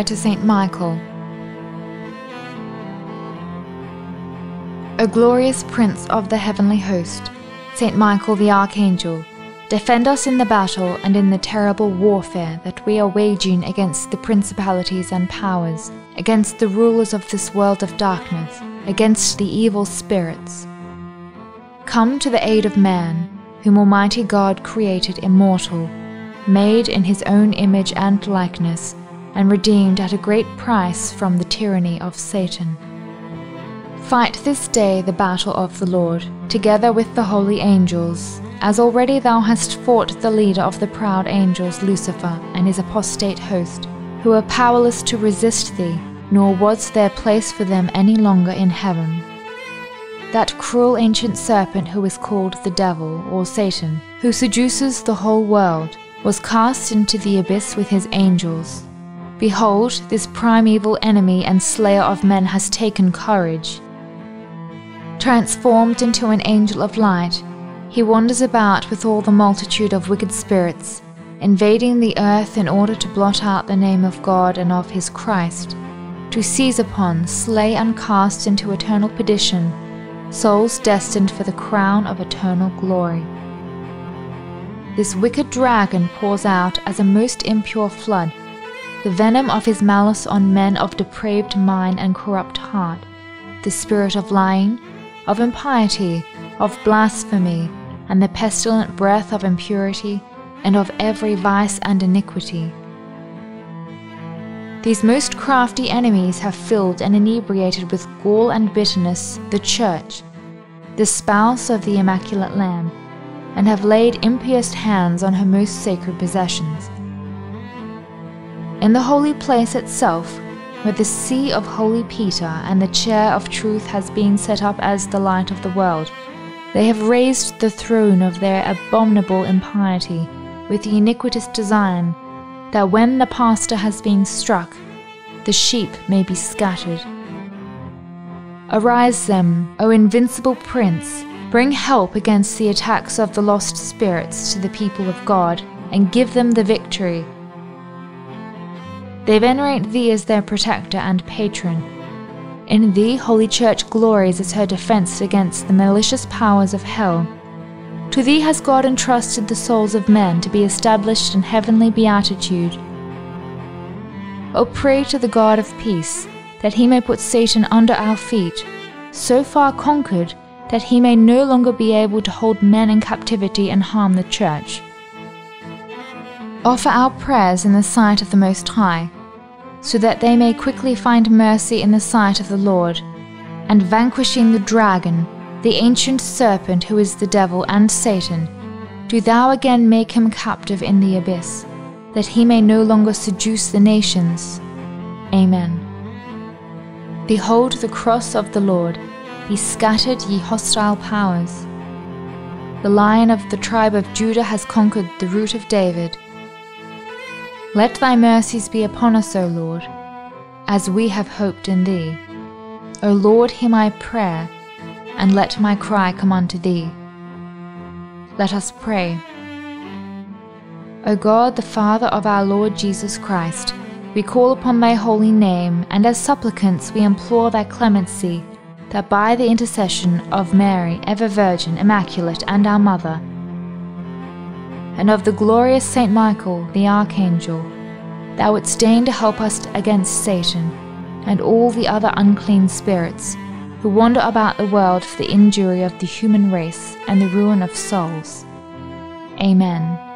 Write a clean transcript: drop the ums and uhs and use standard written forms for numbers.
pray to Saint Michael. O glorious Prince of the heavenly host, Saint Michael the Archangel, defend us in the battle and in the terrible warfare that we are waging against the principalities and powers, against the rulers of this world of darkness, against the evil spirits. Come to the aid of man, whom Almighty God created immortal, made in his own image and likeness, and redeemed at a great price from the tyranny of Satan. Fight this day the battle of the Lord, together with the holy angels, as already thou hast fought the leader of the proud angels, Lucifer, and his apostate host, who are powerless to resist thee, nor was there place for them any longer in heaven. That cruel ancient serpent who is called the devil, or Satan, who seduces the whole world, was cast into the abyss with his angels. Behold, this primeval enemy and slayer of men has taken courage. Transformed into an angel of light, he wanders about with all the multitude of wicked spirits, invading the earth in order to blot out the name of God and of his Christ, to seize upon, slay and cast into eternal perdition, souls destined for the crown of eternal glory. This wicked dragon pours out as a most impure flood the venom of his malice on men of depraved mind and corrupt heart, the spirit of lying, of impiety, of blasphemy, and the pestilent breath of impurity, and of every vice and iniquity. These most crafty enemies have filled and inebriated with gall and bitterness the Church, the spouse of the Immaculate Lamb, and have laid impious hands on her most sacred possessions. In the holy place itself, where the see of holy Peter and the chair of truth has been set up as the light of the world, they have raised the throne of their abominable impiety with the iniquitous design that when the pastor has been struck, the sheep may be scattered. Arise then, O invincible Prince, bring help against the attacks of the lost spirits to the people of God, and give them the victory. They venerate thee as their protector and patron. In thee Holy Church glories as her defense against the malicious powers of hell. To thee has God entrusted the souls of men to be established in heavenly beatitude. O pray to the God of peace, that he may put Satan under our feet, so far conquered that he may no longer be able to hold men in captivity and harm the Church. Offer our prayers in the sight of the Most High, so that they may quickly find mercy in the sight of the Lord, and vanquishing the dragon, the ancient serpent who is the devil and Satan, do thou again make him captive in the abyss, that he may no longer seduce the nations. Amen. Behold the cross of the Lord, ye scattered, ye hostile powers. The Lion of the tribe of Judah has conquered the root of David. Let thy mercies be upon us, O Lord, as we have hoped in thee. O Lord, hear my prayer, and let my cry come unto thee. Let us pray. O God, the Father of our Lord Jesus Christ, we call upon thy holy name, and as supplicants we implore thy clemency, that by the intercession of Mary, ever Virgin, Immaculate, and our Mother, and of the glorious Saint Michael, the Archangel, thou wouldst deign to help us against Satan and all the other unclean spirits who wander about the world for the injury of the human race and the ruin of souls. Amen.